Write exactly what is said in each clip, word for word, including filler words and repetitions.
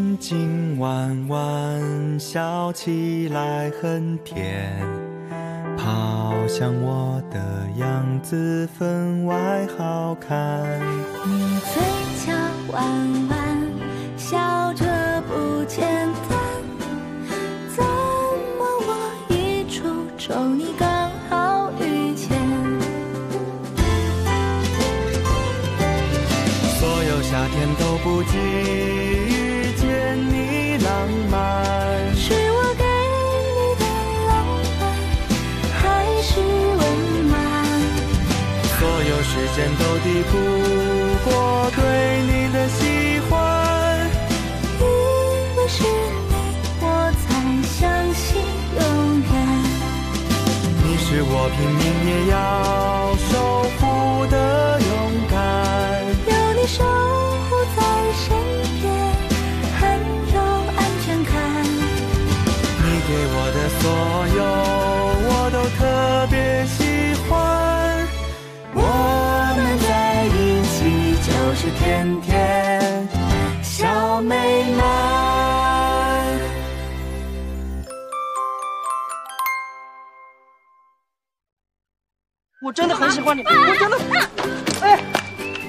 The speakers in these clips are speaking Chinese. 眼睛弯弯，笑起来很甜，跑向我的样子分外好看。你嘴角弯弯，笑着不简单，怎么我一出丑你刚好遇见？所有夏天都不及。 浪漫是我给你的浪漫，还是温暖？所有时间都抵不过对你的喜欢，因为是你，我才相信永远。你是我拼命也要守护的勇敢，有你守护在身边。 给我的所有，我都特别喜欢。我们在一起就是天天小美满。我真的很喜欢你，我真的。哎，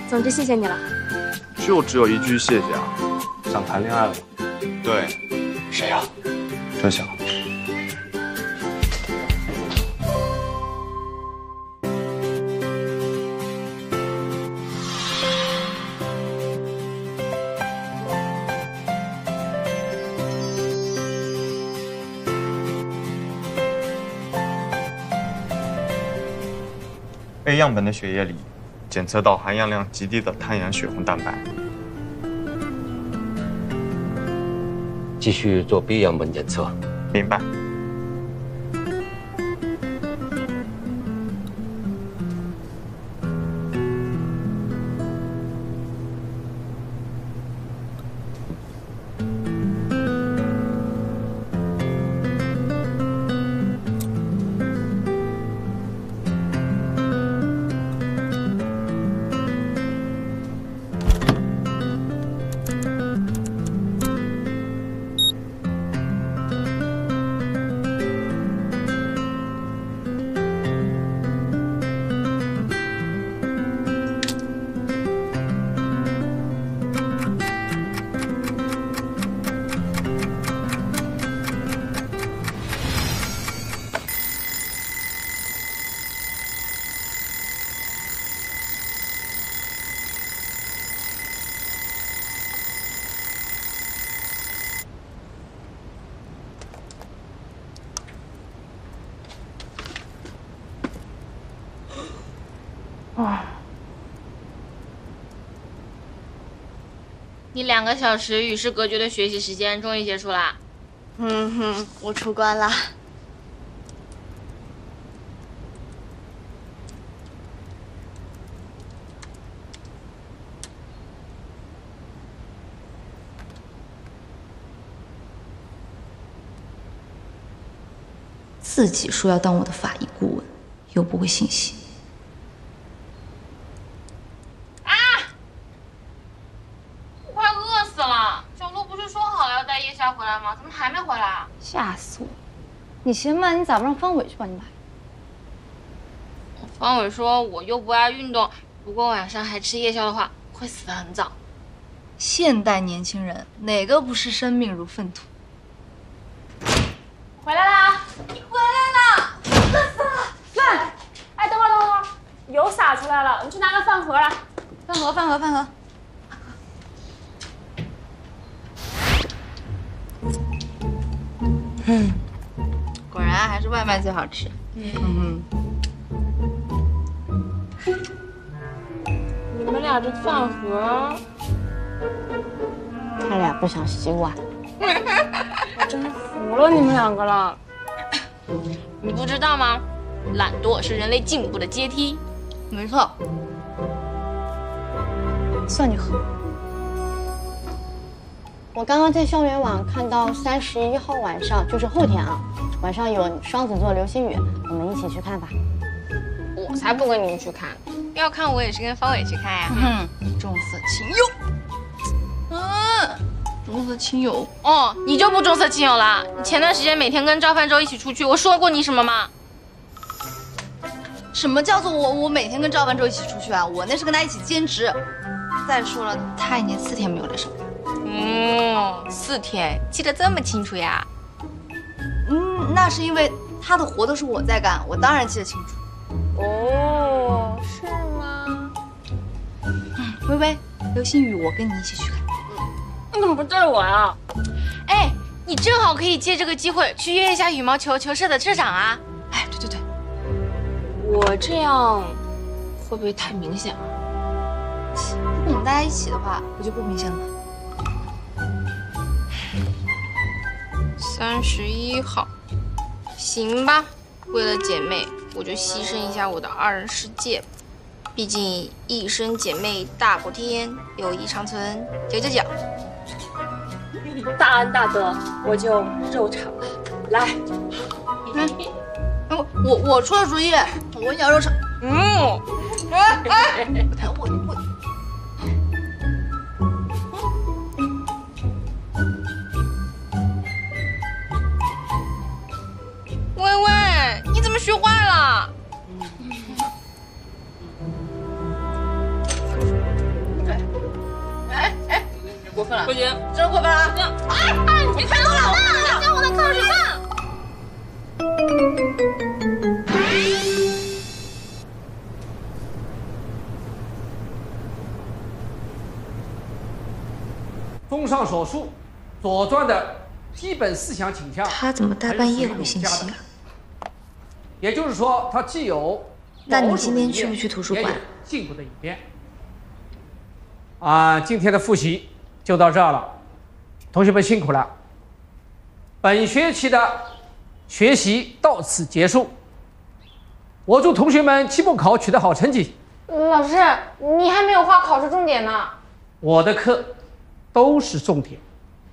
总之谢谢你了。就只有一句谢谢啊！想谈恋爱了？对。谁呀？真想。 A 样本的血液里检测到含氧量极低的碳氧血红蛋白。继续做 B 样本检测。明白。你两个小时与世隔绝的学习时间终于结束啦！嗯哼，我出关啦。自己说要当我的法医顾问，又不会信息。 你嫌慢，你咋不让方伟去帮你买？方伟说我又不爱运动，如果晚上还吃夜宵的话，会死得很早。现代年轻人哪个不是生命如粪土？回来啦！你回来啦！饿死了！饭，哎，等会儿，等会儿，油洒出来了，你去拿个饭盒来。饭盒，饭盒，饭盒。 还是外卖最好吃。嗯你们俩这饭盒，他俩不想洗碗。我真服了你们两个了。你不知道吗？懒惰是人类进步的阶梯。没错。算你狠。我刚刚在校园网看到三十一号晚上，就是后天啊。 晚上有双子座流星雨，我们一起去看吧。我才不跟你们去看，要看我也是跟方伟去看呀。嗯，重色轻友。嗯重色轻友。哦，你就不重色轻友啦？你前段时间每天跟赵范舟一起出去，我说过你什么吗？什么叫做我我每天跟赵范舟一起出去啊？我那是跟他一起兼职。再说了，他一年四天没有来上班。嗯，四天，记得这么清楚呀？嗯，那是因为他的活都是我在干，我当然记得清楚。哦，是吗？嗯，微微，流星雨，我跟你一起去看。你怎么不带我呀？哎，你正好可以借这个机会去约一下羽毛球球社的社长啊！哎，对对对，我这样会不会太明显了？如果我们大家一起的话，我就不明显了。三十一号，行吧，为了姐妹，我就牺牲一下我的二人世界。毕竟一生姐妹大过天，友谊长存九九九。大恩大德，我就肉偿。来，来，我我我出了主意，我也要肉偿。嗯，哎哎，我我。微微，你怎么学坏了？哎哎，过分了！不行，真的过分了！啊！你别看我老大，看我的口水棒！综上所述，《左传》的基本思想倾向，他怎么大半夜回信息啊？也就是说，他既有那你今天去不去图书馆？进步的一面。啊，今天的复习就到这儿了，同学们辛苦了。本学期的学习到此结束，我祝同学们期末考取得好成绩。老师，你还没有画考试重点呢。我的课都是重点。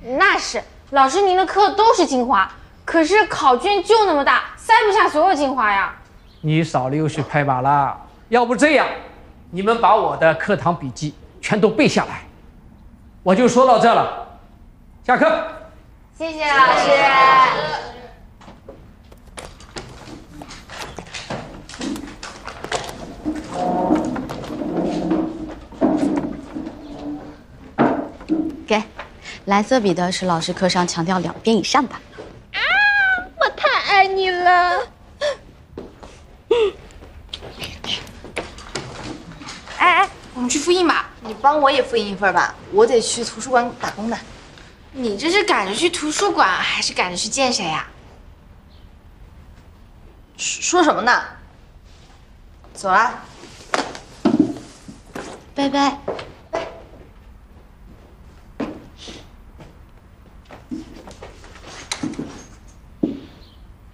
那是，老师您的课都是精华，可是考卷就那么大，塞不下所有精华呀。你少溜须拍马啦！要不这样，你们把我的课堂笔记全都背下来，我就说到这了。下课。谢谢老师。给，蓝色笔的是老师课上强调两遍以上的。啊，我太爱你了。哎哎。我们去复印吧，你帮我也复印一份吧，我得去图书馆打工的。你这是赶着去图书馆，还是赶着去见谁呀？说什么呢？走啦，拜拜。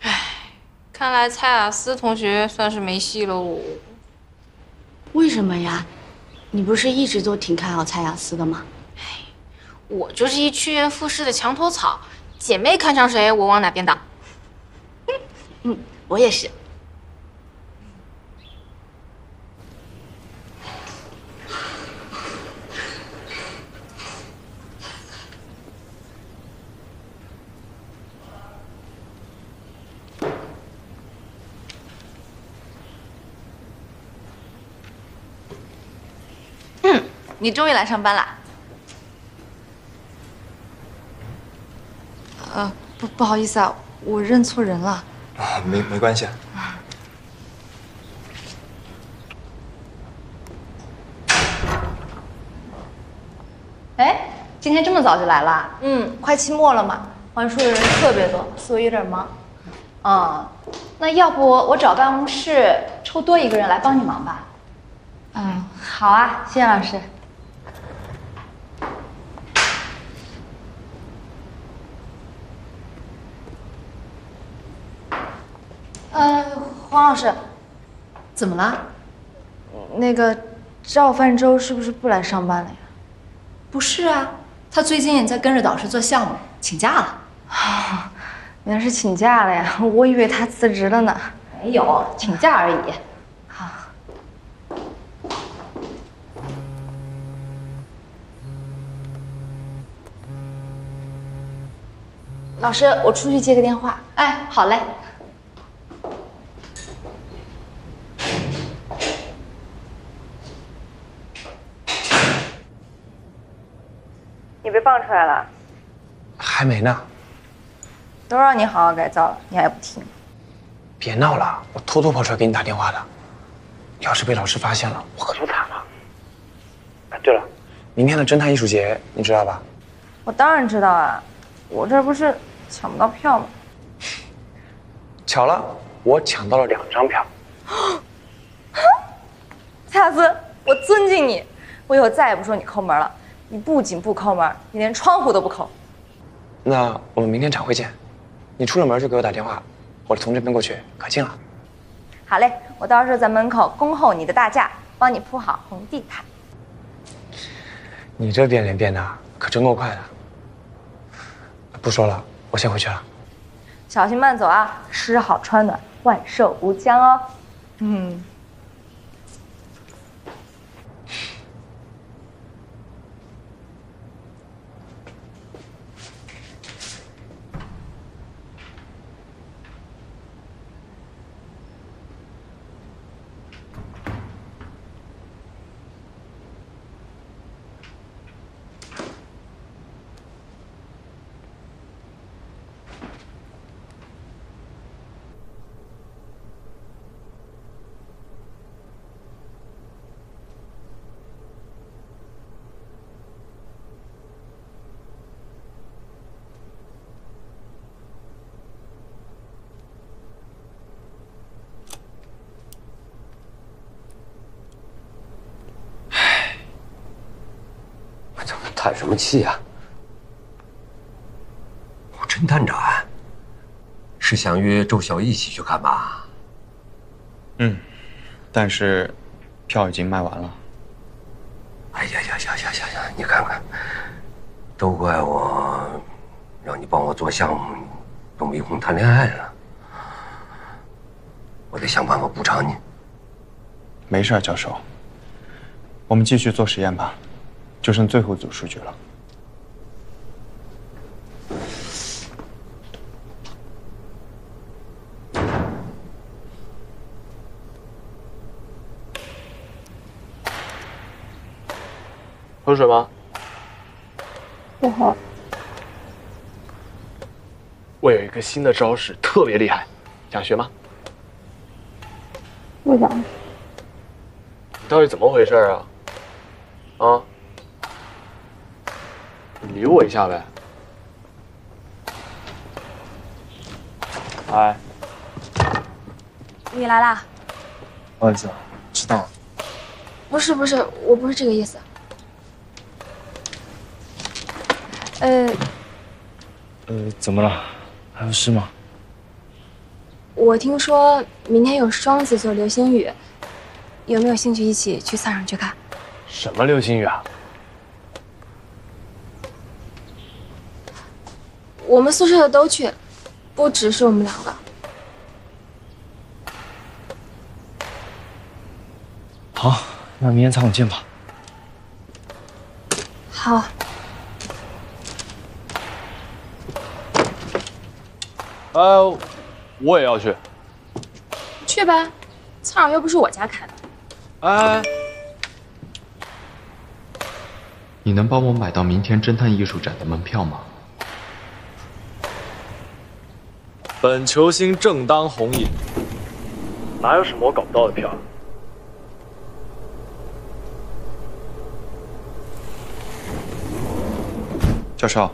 唉，看来蔡雅思同学算是没戏喽。为什么呀？你不是一直都挺看好蔡雅思的吗？哎，我就是一趋炎附势的墙头草，姐妹看上谁，我往哪边倒。嗯，我也是。你终于来上班啦！呃，不不好意思啊，我认错人了。啊，没没关系。哎，今天这么早就来了？嗯，快期末了嘛，还书的人特别多，所以有点忙。啊、嗯，那要不我找办公室抽多一个人来帮你忙吧？嗯，好啊，谢谢老师。呃，黄老师，怎么了？那个赵范舟是不是不来上班了呀？不是啊，他最近也在跟着导师做项目，请假了。哦，原来是请假了呀，我以为他辞职了呢。没有，请假而已。好。老师，我出去接个电话。哎，好嘞。 你被放出来了？还没呢。都让你好好改造了，你还不听？别闹了，我偷偷跑出来给你打电话的。要是被老师发现了，我可就惨了。哎，对了，明天的侦探艺术节你知道吧？我当然知道啊，我这不是抢不到票吗？巧了，我抢到了两张票。蔡雅思，我尊敬你，我以后再也不说你抠门了。 你不仅不抠门，你连窗户都不抠。那我们明天展会见，你出了门就给我打电话，我从这边过去，可近了。好嘞，我到时候在门口恭候你的大驾，帮你铺好红地毯。你这变脸变的可真够快的。不说了，我先回去了。小心慢走啊，吃好穿暖，万寿无疆哦。嗯。 叹什么气呀、啊！哦，侦探展是想约周晓一起去看吧？嗯，但是票已经卖完了。哎呀呀呀呀呀呀！你看看，都怪我让你帮我做项目，都没空谈恋爱了。我得想办法补偿你。没事，教授，我们继续做实验吧。 就剩最后一组数据了。喝水吗？不喝。我有一个新的招式，特别厉害，想学吗？不想。你到底怎么回事啊？啊？ 你理我一下呗！哎，你来啦！不好意思，迟到了。不是不是，我不是这个意思。呃，呃，怎么了？还有事吗？我听说明天有双子座流星雨，有没有兴趣一起去操场去看？什么流星雨啊？ 我们宿舍的都去，不只是我们两个。好，那明天操场见吧。好。呃，我也要去。去呗，操场又不是我家开的。哎，你能帮我买到明天侦探艺术展的门票吗？ 本球星正当红也，哪有什么我搞不到的票？教授，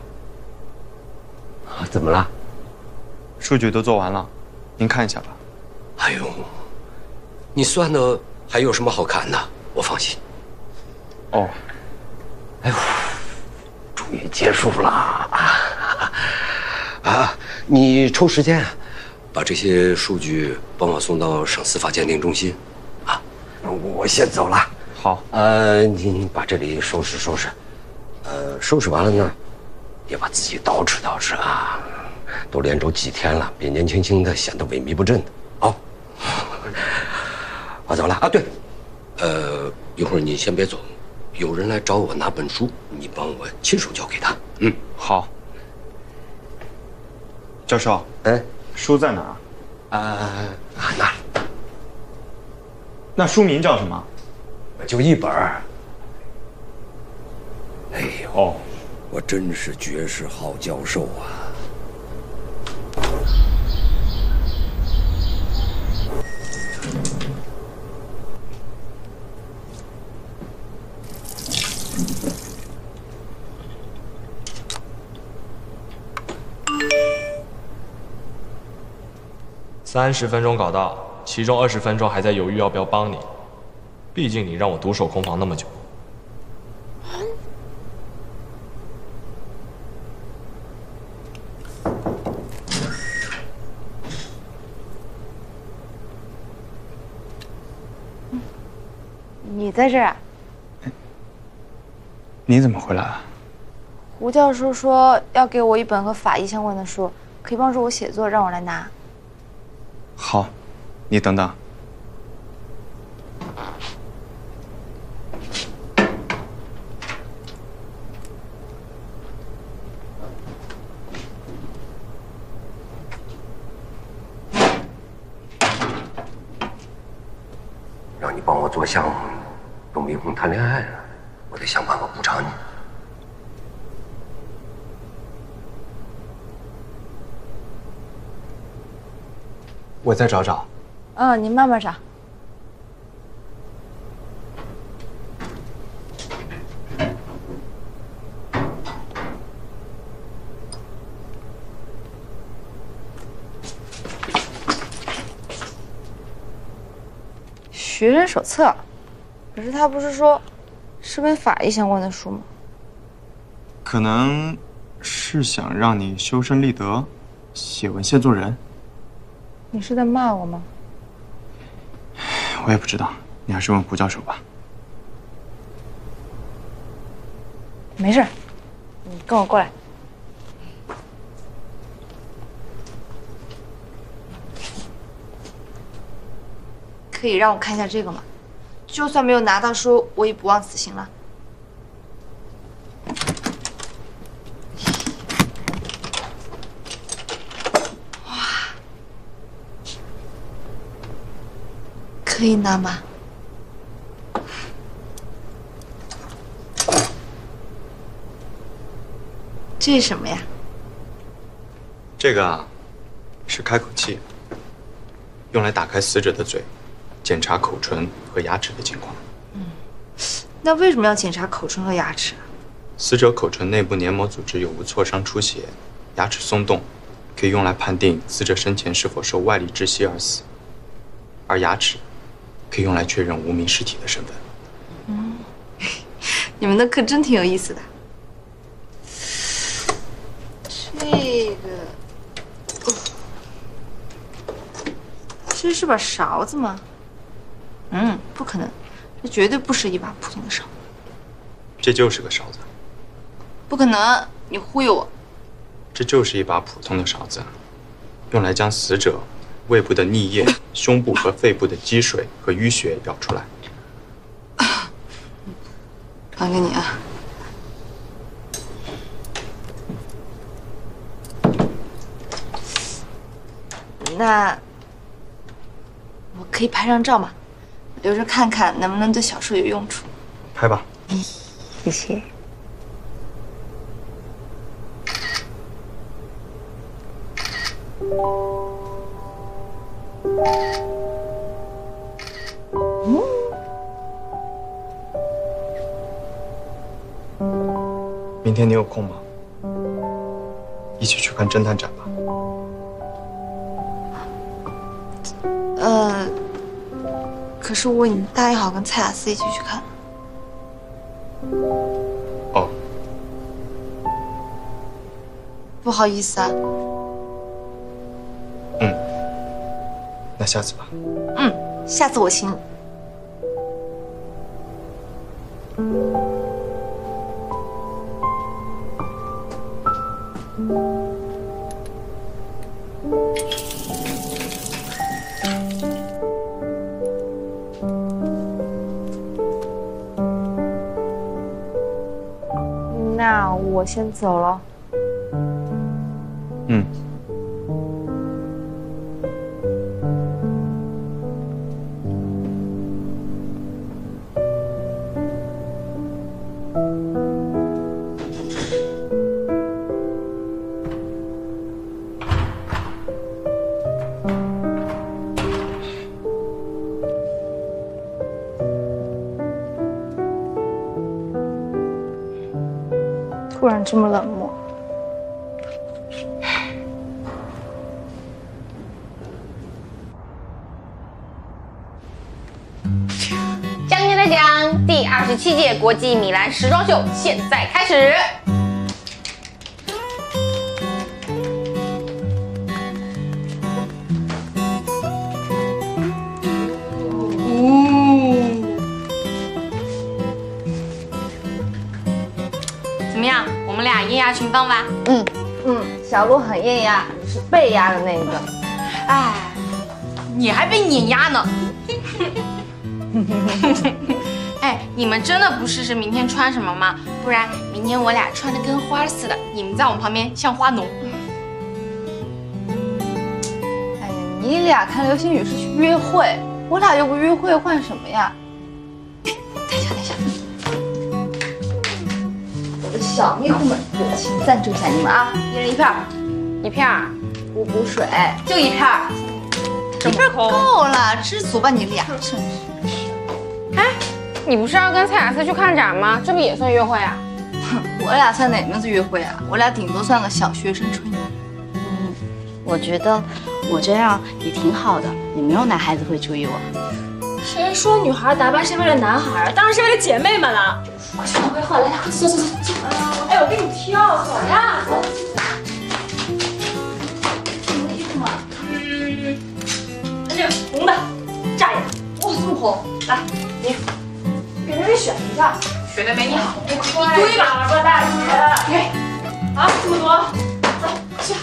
怎么了？数据都做完了，您看一下吧。哎呦，你算的还有什么好看的？我放心。哦，哎呦，终于结束了啊！ 啊，你抽时间，把这些数据帮我送到省司法鉴定中心，啊，我先走了。好，呃，你把这里收拾收拾，呃，收拾完了呢，也把自己捯饬捯饬啊，都连轴几天了，别年轻轻的显得萎靡不振的。好，我走了啊。对，呃，一会儿你先别走，有人来找我拿本书，你帮我亲手交给他。嗯，好。教授，哎，书在哪儿？啊，那儿。那书名叫什么？就一本儿。哎呦，哦、我真是绝世好教授啊！三十分钟搞到，其中二十分钟还在犹豫要不要帮你，毕竟你让我独守空房那么久。你在这儿？你怎么回来啊？胡教授说要给我一本和法医相关的书，可以帮助我写作，让我来拿。 好，你等等。让你帮我做项目，董明红谈恋爱了，我得想办法补偿你。我再找找。嗯，您慢慢找。学生手册，可是他不是说是跟法医相关的书吗？可能是想让你修身立德，写文献做人。 你是在骂我吗？我也不知道，你还是问胡教授吧。没事，你跟我过来。可以让我看一下这个吗？就算没有拿到书，我也不忘此行了。 可以拿吗？这是什么呀？这个啊，是开口器，用来打开死者的嘴，检查口唇和牙齿的情况。嗯，那为什么要检查口唇和牙齿？死者口唇内部黏膜组织有无挫伤出血，牙齿松动，可以用来判定死者生前是否受外力窒息而死，而牙齿。 可以用来确认无名尸体的身份。嗯，你们的课真挺有意思的。这个，哦、这是把勺子吗？嗯，不可能，这绝对不是一把普通的勺。这就是个勺子。不可能，你忽悠我。这就是一把普通的勺子，用来将死者。 胃部的溺液、胸部和肺部的积水和淤血舀出来。还给你啊！那我可以拍张照吗？留着看看能不能对小说有用处。拍吧。谢谢。 嗯，明天你有空吗？一起去看侦探展吧。呃，可是我已经答应好跟蔡雅思一起去看了。哦，不好意思啊。嗯，那下次吧。嗯，下次我请你。 那我先走了。嗯，突然这么冷漠？锵锵锵锵！第二十七届国际米兰时装秀现在开始。艳压群芳吧，嗯嗯，小鹿很艳压，你是被压的那个。哎，你还被碾压呢。哎，你们真的不试试明天穿什么吗？不然明天我俩穿的跟花似的，你们在我们旁边像花农。哎呀，你俩看流星雨是去约会，我俩又不约会，换什么呀？等一下，等一下。 小迷糊们，友情赞助一下你们啊！一人一片儿，一片儿，补补水，就一片儿，一片够了，知足吧你俩，真是。哎，你不是要跟蔡雅思去看展吗？这不也算约会啊？哼，我俩算哪门子约会啊？我俩顶多算个小学生春游。嗯，我觉得我这样也挺好的，也没有男孩子会注意我。谁说女孩打扮是为了男孩？当然是为了姐妹们了。 我去拿杯话，来来，走走走走。哎，我给你挑，走呀，走。什么衣服嘛？嗯，那这个红的，炸眼。哇，这么红！来，你给妹妹选一下，选的没你好。你堆吧，我说大姐。哎，啊，这么多，走去。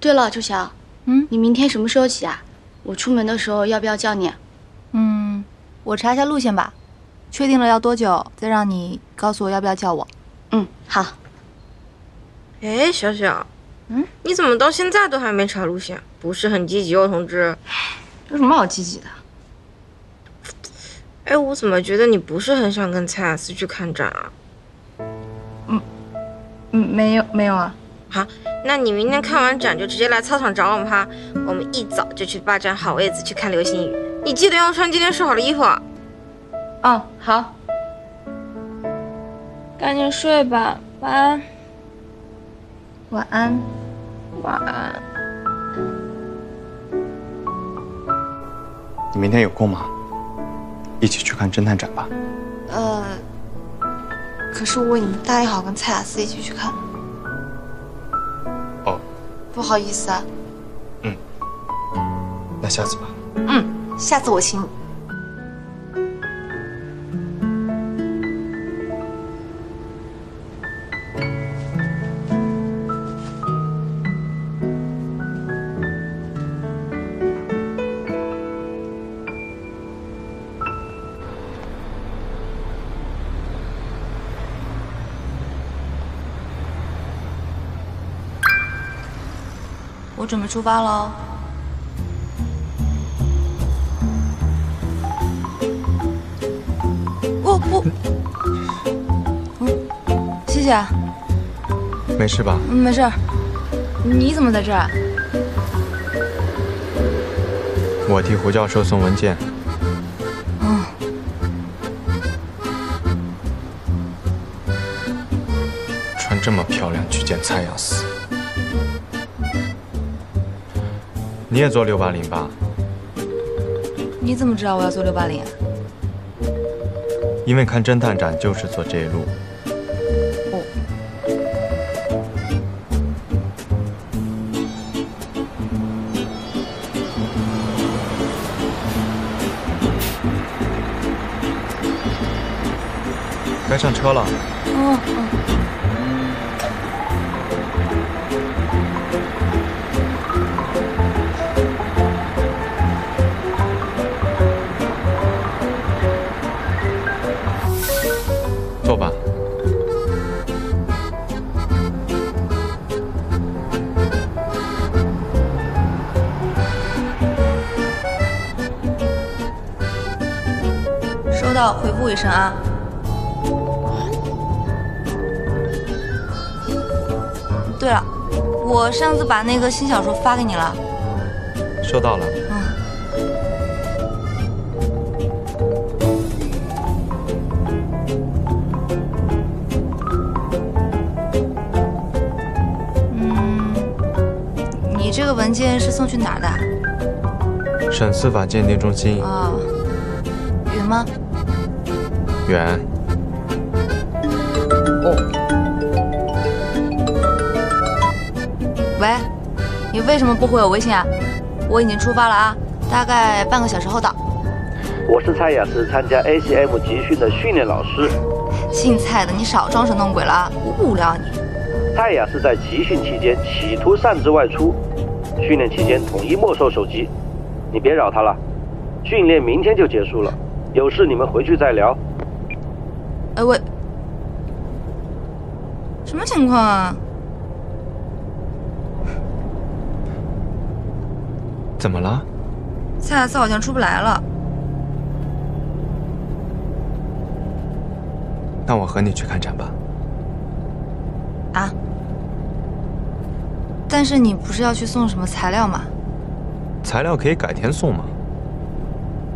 对了，周晓，嗯，你明天什么时候起啊？我出门的时候要不要叫你？嗯，我查一下路线吧，确定了要多久再让你告诉我要不要叫我。嗯，好。哎，小小，嗯，你怎么到现在都还没查路线？不是很积极哦，同志。有什么好积极的？哎，我怎么觉得你不是很想跟蔡雅思去看展啊？嗯，嗯，没有，没有啊。好。 那你明天看完展就直接来操场找我们哈，我们一早就去霸占好位子去看流星雨。你记得要穿今天试好的衣服啊。嗯，好。赶紧睡吧，晚安。晚安，晚安。你明天有空吗？一起去看侦探展吧。呃，可是我已经答应好跟蔡雅思一起去看。 不好意思啊，嗯，那下次吧。嗯，下次我请你。我准备出发喽。我我，嗯，谢谢。没事吧？没事。你怎么在这儿？我替胡教授送文件。嗯。穿这么漂亮去见蔡雅思。 你也做六八零吧？你怎么知道我要做六八零啊？因为看侦探展就是做这一路。哦，该上车了。哦哦。 坐吧。收到，回复一声啊。对了，我上次把那个新小说发给你了。收到了。嗯。 这个文件是送去哪儿的？省司法鉴定中心。啊、哦，远吗？远。哦。喂，你为什么不回我微信啊？我已经出发了啊，大概半个小时后到。我是蔡雅思，参加 A C M 集训的训练老师。姓蔡的，你少装神弄鬼了啊！无聊你。蔡雅思在集训期间企图擅自外出。 训练期间统一没收手机，你别扰他了。训练明天就结束了，有事你们回去再聊。哎喂，什么情况啊？怎么了？蔡雅思好像出不来了。那我和你去看展吧。啊？ 但是你不是要去送什么材料吗？材料可以改天送吗？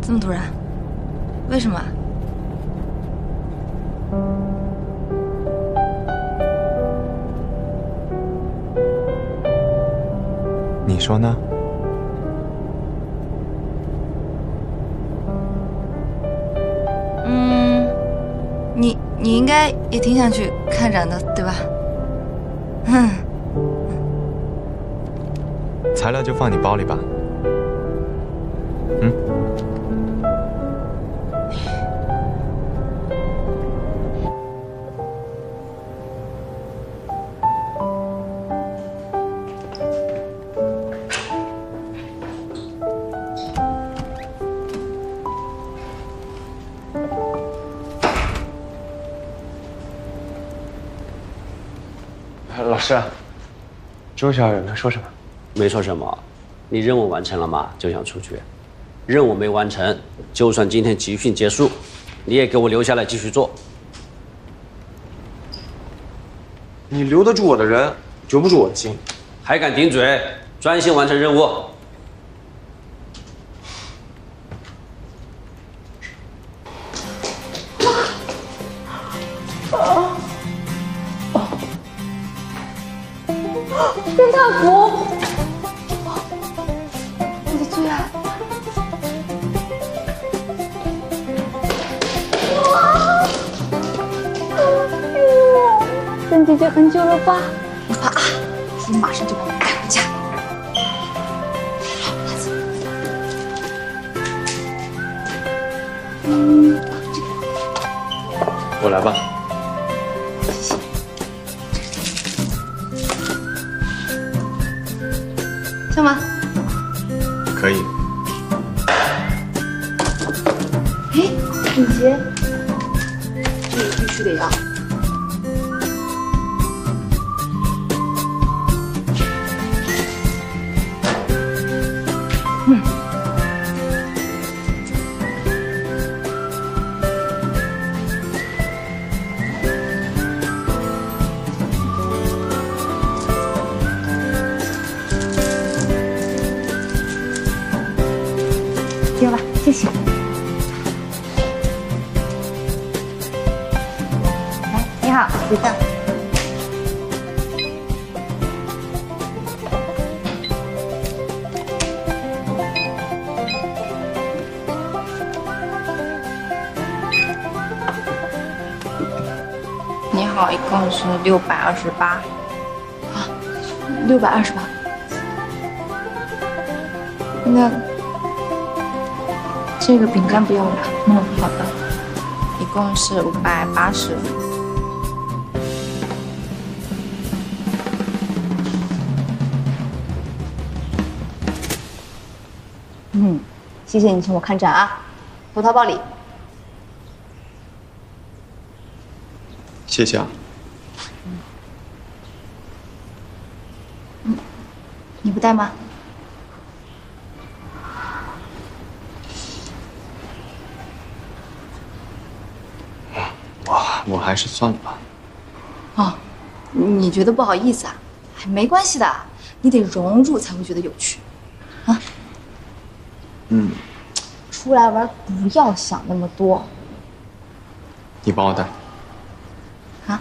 这么突然，为什么？你说呢？嗯，你你应该也挺想去看展的，对吧？嗯。 材料就放你包里吧。嗯。老师，周小远他说什么？ 没说什么，你任务完成了吗？就想出去，任务没完成，就算今天集训结束，你也给我留下来继续做。你留得住我的人，留不住我的心。还敢顶嘴？专心完成任务。啊！任大福。 等姐姐很久了吧？你画啊，我马上就把你赶回家。好，来坐。嗯，这个。我来吧。谢谢。行吗？可以。哎，李杰，这个必须得要。 行了，谢谢。来，你好，别动。你好，一共是六百二十八。啊，六百二十八。那。 这个饼干不要了，嗯，好的，一共是五百八十。嗯，谢谢你请我看展啊，投淘宝里。谢谢啊。嗯，你不带吗？ 我还是算了吧。哦，你觉得不好意思啊？没关系的，你得融入才会觉得有趣，啊。嗯。出来玩不要想那么多。你帮我带。啊？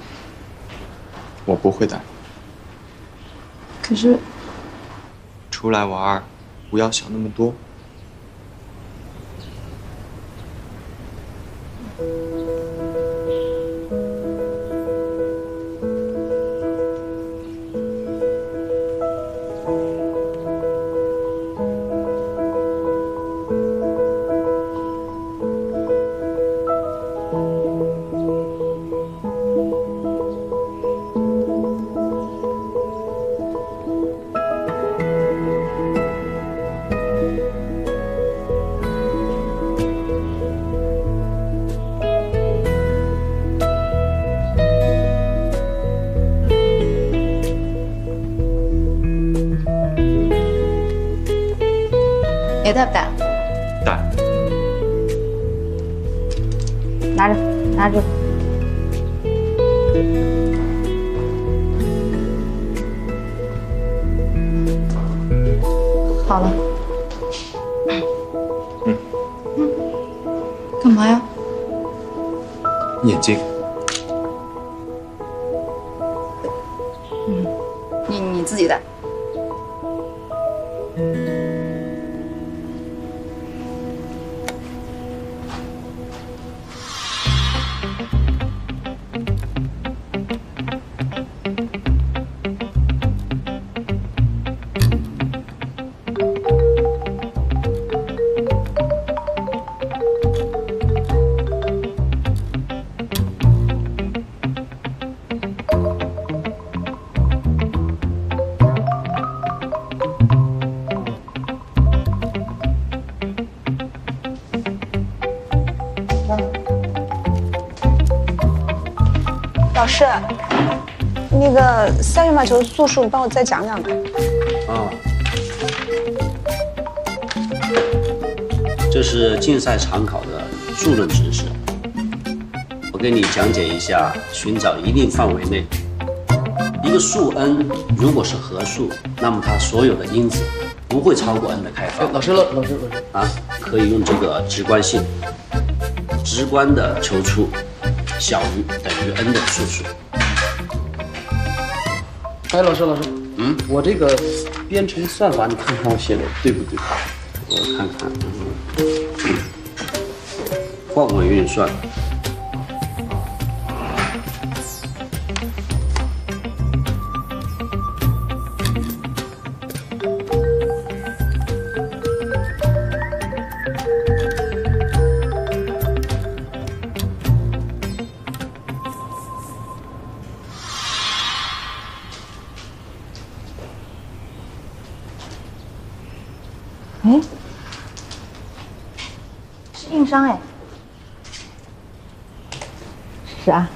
我不会带。可是。出来玩，不要想那么多。 你带不带？带。拿着，拿着。好了。嗯。嗯。干嘛呀？眼睛。嗯，你你自己戴。 老师，那个三元码球的素数，你帮我再讲讲呗。啊，这是竞赛常考的数论知识，我给你讲解一下，寻找一定范围内一个数 n， 如果是合数，那么它所有的因子不会超过 n 的开方。老师，老师，老师啊，可以用这个直观性，直观的求出。 小于等于 n 的数数。哎，老师，老师，嗯，我这个编程算法，你看看我写的对不对？我看看，嗯，换位运算。哎，是硬伤哎，是啊，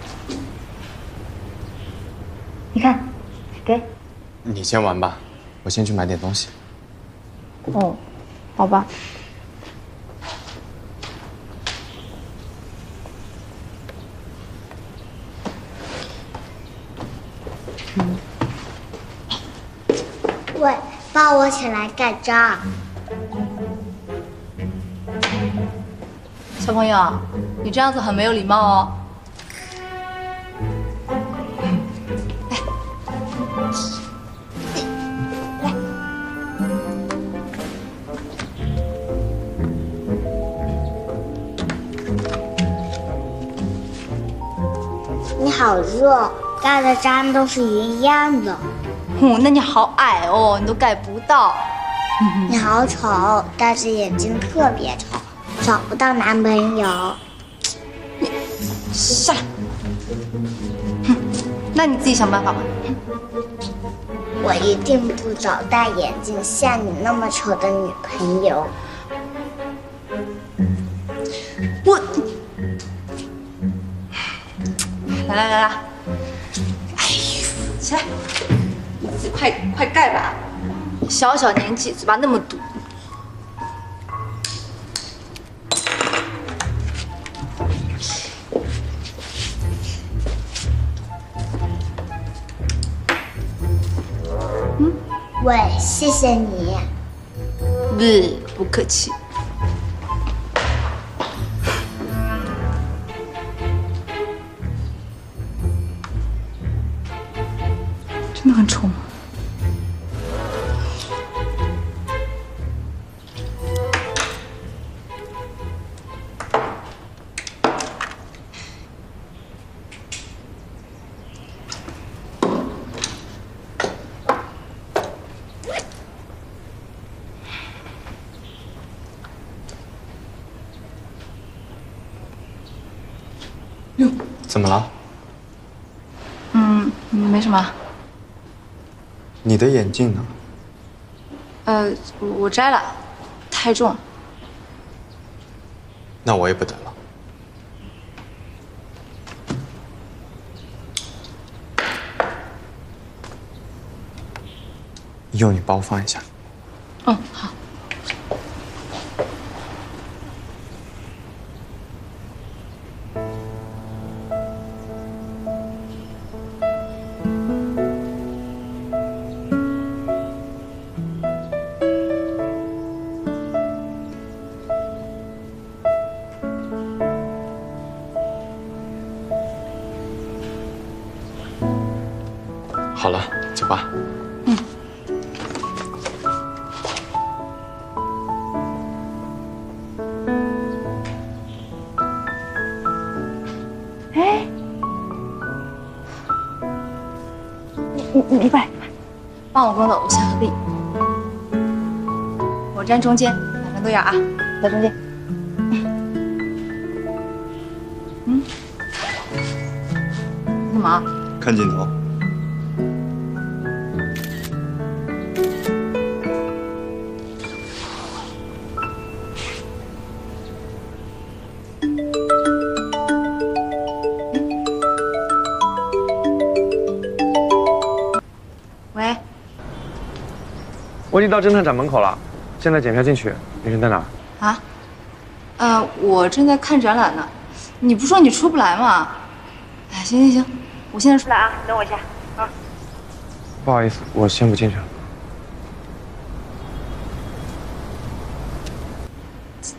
你看，给，你先玩吧，我先去买点东西。哦，好吧。嗯。喂，帮我起来盖章。 小朋友，你这样子很没有礼貌哦。来，来，你好热，盖的章都是一样的。哼、嗯，那你好矮哦，你都盖不到。你好丑，但是眼睛特别丑。 找不到男朋友，你杀了！哼，那你自己想办法吧。我一定不找大眼睛像你那么丑的女朋友。我，来来来来，哎，起来，你自己快快盖吧，小小年纪嘴巴那么毒。 喂，谢谢你。不，不客气。真的很丑吗？怎么了？嗯，没什么。你的眼镜呢？呃，我摘了，太重。那我也不等了。以后你帮我放一下。嗯，好。 好了，走吧。嗯。哎，你你你过来，帮我工作，我先合力。我站中间，两个都要啊，在中间。嗯。干嘛？看镜头。 喂，我已经到侦探展门口了，现在检票进去。你人在哪？啊？呃，我正在看展览呢。你不说你出不来吗？哎，行行行，我现在出来啊，你等我一下啊。不好意思，我先不进去了。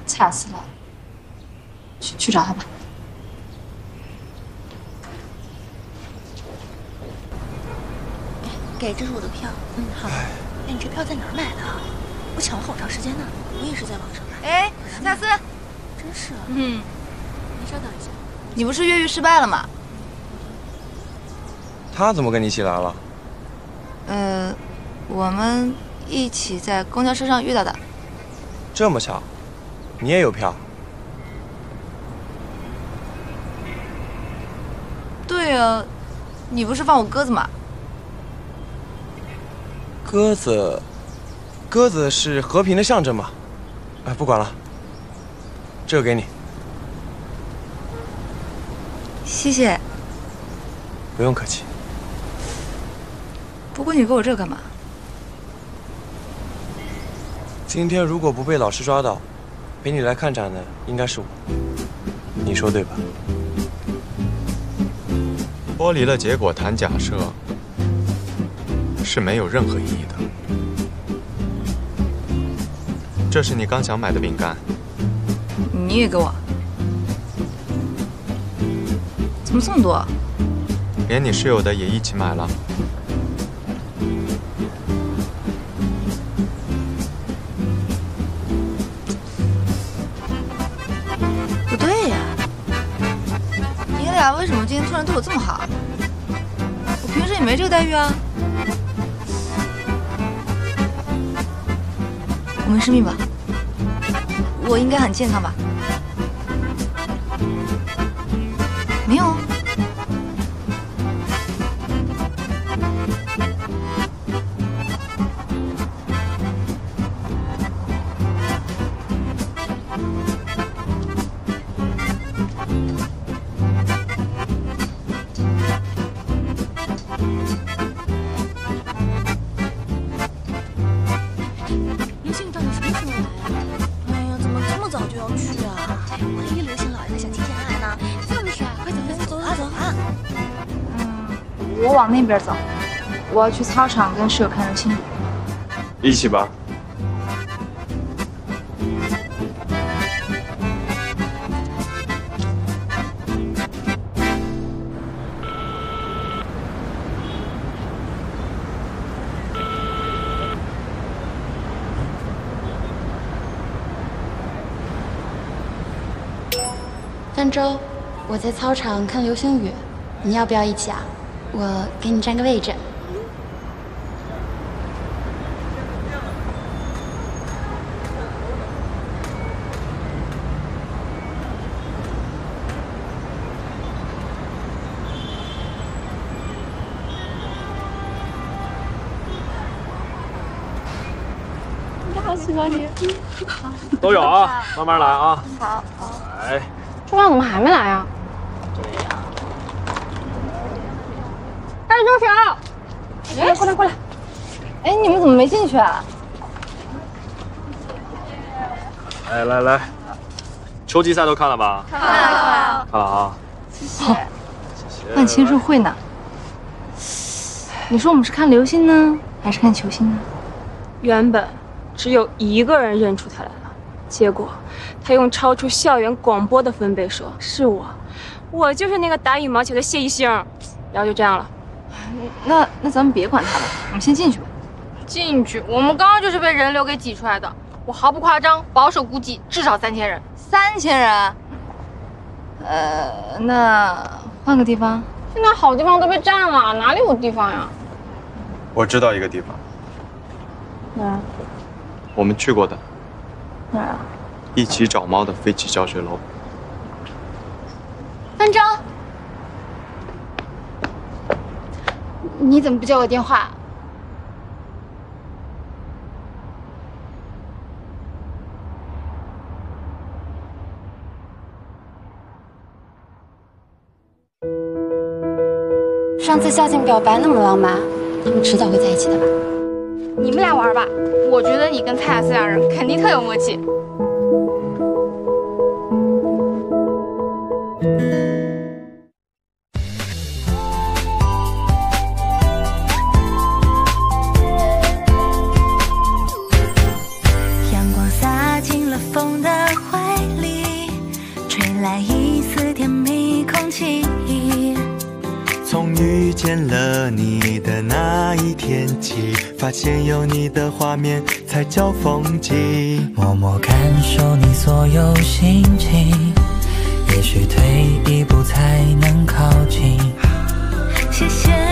惨死了，去去找他吧。 给，这是我的票。嗯，好。哎，你这票在哪儿买的？我抢了好长时间呢。我也是在网上买。哎，夏思，真是。嗯，你稍等一下。你不是越狱失败了吗？他怎么跟你一起来了？呃，我们一起在公交车上遇到的。这么巧，你也有票？对啊，你不是放我鸽子吗？ 鸽子，鸽子是和平的象征嘛？哎，不管了，这个给你。谢谢。不用客气。不过你给我这干嘛？今天如果不被老师抓到，陪你来看展的应该是我，你说对吧？脱离了结果谈假设。 是没有任何意义的。这是你刚想买的饼干，你也给我？怎么这么多？连你室友的也一起买了。不对呀，你俩为什么今天突然对我这么好？我平时也没这个待遇啊。 我没生病吧？我应该很健康吧？没我往那边走，我要去操场跟室友看游戏。一起吧。 三周，我在操场看流星雨，你要不要一起啊？我给你占个位置。你好喜欢你，都有啊，慢慢来啊。好，好，来。 初浪怎么还没来呀？对呀。哎，周璇，哎，过来过来。哎，你们怎么没进去啊？来来来，秋季赛都看了吧？看了。看了啊。谢谢。好。谢谢。万青入会呢。你说我们是看流星呢，还是看球星呢？原本只有一个人认出他来了，结果。 他用超出校园广播的分贝说：“是我，我就是那个打羽毛球的谢一星。”然后就这样了。那那咱们别管他了，我们先进去吧。进去？我们刚刚就是被人流给挤出来的。我毫不夸张，保守估计至少三千人。三千人？呃，那换个地方。现在好地方都被占了，哪里有地方呀？我知道一个地方。哪儿？我们去过的。哪儿啊？ 一起找猫的飞机教学楼。三周，你怎么不接我电话？上次校庆表白那么浪漫，你们迟早会在一起的吧？你们俩玩吧，我觉得你跟蔡雅思两人肯定特有默契。 阳光洒进了风的怀里，吹来一丝甜蜜空气。从遇见了你的那一天起，发现有你的画面才叫风景。默默感受你所有心情。 也许退一步才能靠近。谢谢。